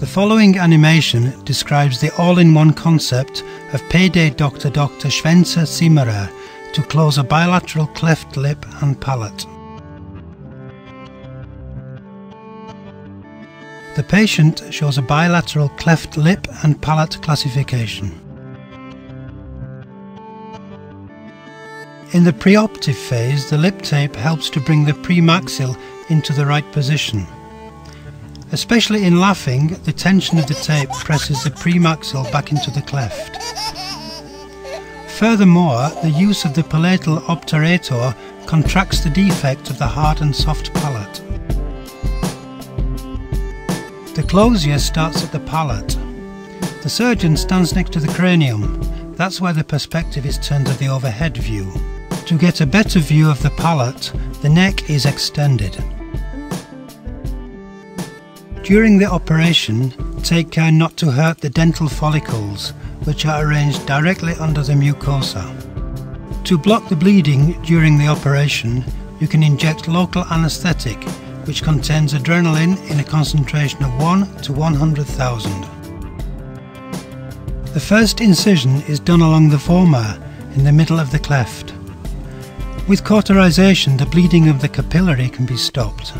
The following animation describes the all-in-one concept of PD Dr. Schwenzer-Zimmerer to close a bilateral cleft lip and palate. The patient shows a bilateral cleft lip and palate classification. In the preoperative phase, the lip tape helps to bring the premaxilla into the right position. Especially in laughing, the tension of the tape presses the premaxilla back into the cleft. Furthermore, the use of the palatal obturator contracts the defect of the hard and soft palate. The closure starts at the palate. The surgeon stands next to the cranium. That's where the perspective is turned to the overhead view. To get a better view of the palate, the neck is extended. During the operation, take care not to hurt the dental follicles, which are arranged directly under the mucosa. To block the bleeding during the operation, you can inject local anaesthetic, which contains adrenaline in a concentration of 1 to 100,000. The first incision is done along the former, in the middle of the cleft. With cauterization, the bleeding of the capillary can be stopped.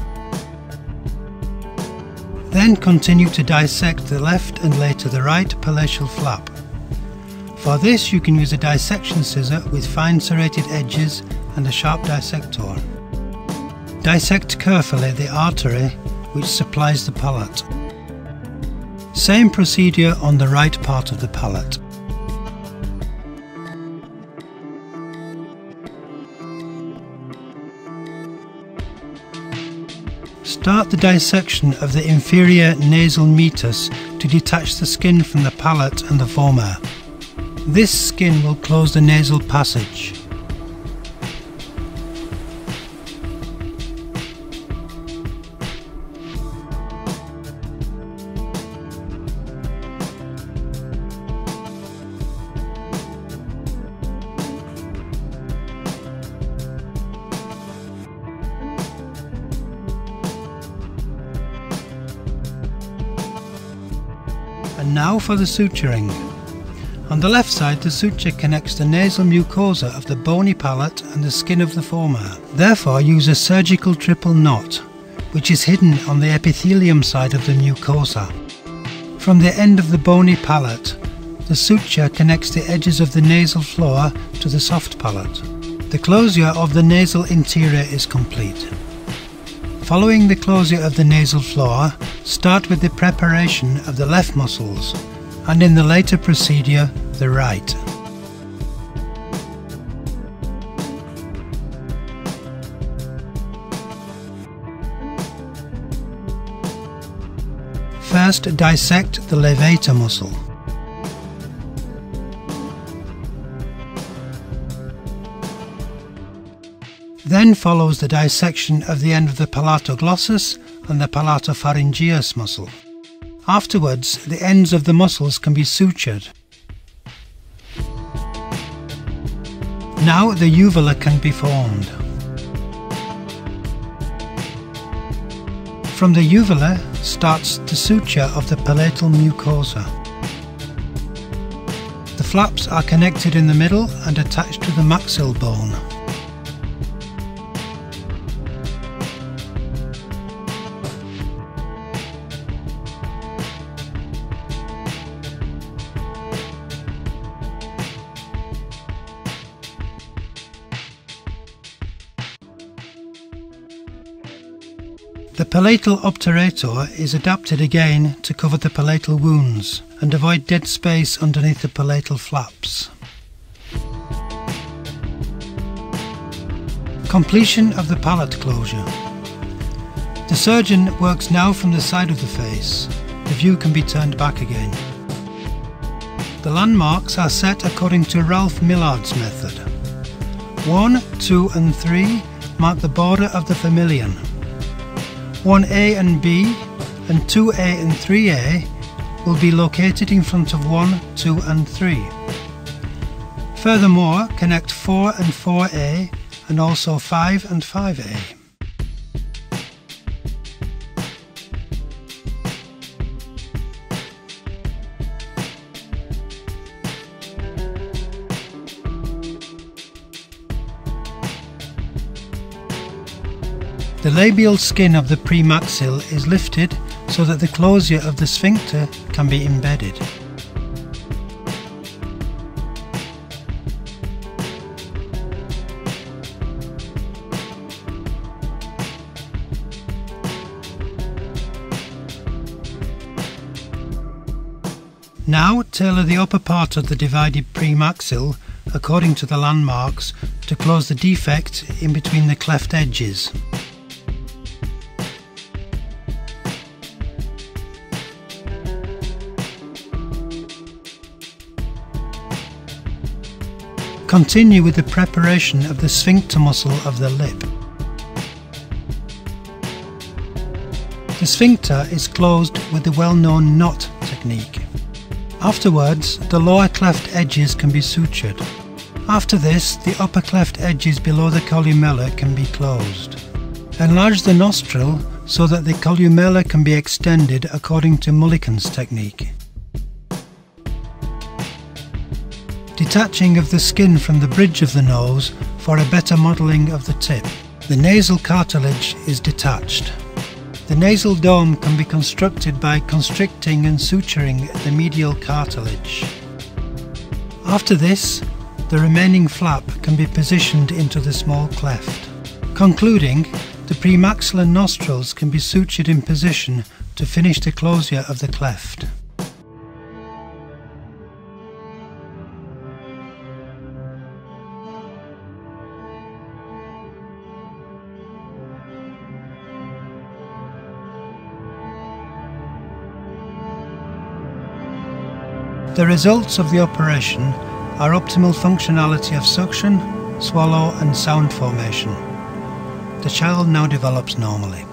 Then continue to dissect the left and later the right palatal flap. For this, you can use a dissection scissor with fine serrated edges and a sharp dissector. Dissect carefully the artery which supplies the palate. Same procedure on the right part of the palate. Start the dissection of the inferior nasal meatus to detach the skin from the palate and the former. This skin will close the nasal passage. And now for the suturing. On the left side, the suture connects the nasal mucosa of the bony palate and the skin of the former. Therefore, use a surgical triple knot, which is hidden on the epithelium side of the mucosa. From the end of the bony palate, the suture connects the edges of the nasal floor to the soft palate. The closure of the nasal interior is complete. Following the closure of the nasal floor, start with the preparation of the left muscles, and in the later procedure, the right. First, dissect the levator muscle. Then follows the dissection of the end of the palatoglossus and the palatopharyngeus muscle. Afterwards, the ends of the muscles can be sutured. Now the uvula can be formed. From the uvula starts the suture of the palatal mucosa. The flaps are connected in the middle and attached to the maxilla bone. The palatal obturator is adapted again to cover the palatal wounds and avoid dead space underneath the palatal flaps. Completion of the palate closure. The surgeon works now from the side of the face. The view can be turned back again. The landmarks are set according to Ralph Millard's method. 1, 2 and 3 mark the border of the familian. 1A and B and 2A and 3A will be located in front of 1, 2 and 3. Furthermore, connect 4 and 4A and also 5 and 5A. The labial skin of the premaxilla is lifted so that the closure of the sphincter can be embedded. Now tailor the upper part of the divided premaxilla according to the landmarks to close the defect in between the cleft edges. Continue with the preparation of the sphincter muscle of the lip. The sphincter is closed with the well-known knot technique. Afterwards, the lower cleft edges can be sutured. After this, the upper cleft edges below the columella can be closed. Enlarge the nostril so that the columella can be extended according to Mulliken's technique. Detaching of the skin from the bridge of the nose for a better modelling of the tip. The nasal cartilage is detached. The nasal dome can be constructed by constricting and suturing the medial cartilage. After this, the remaining flap can be positioned into the small cleft. Concluding, the premaxillar nostrils can be sutured in position to finish the closure of the cleft. The results of the operation are optimal functionality of suction, swallow and sound formation. The child now develops normally.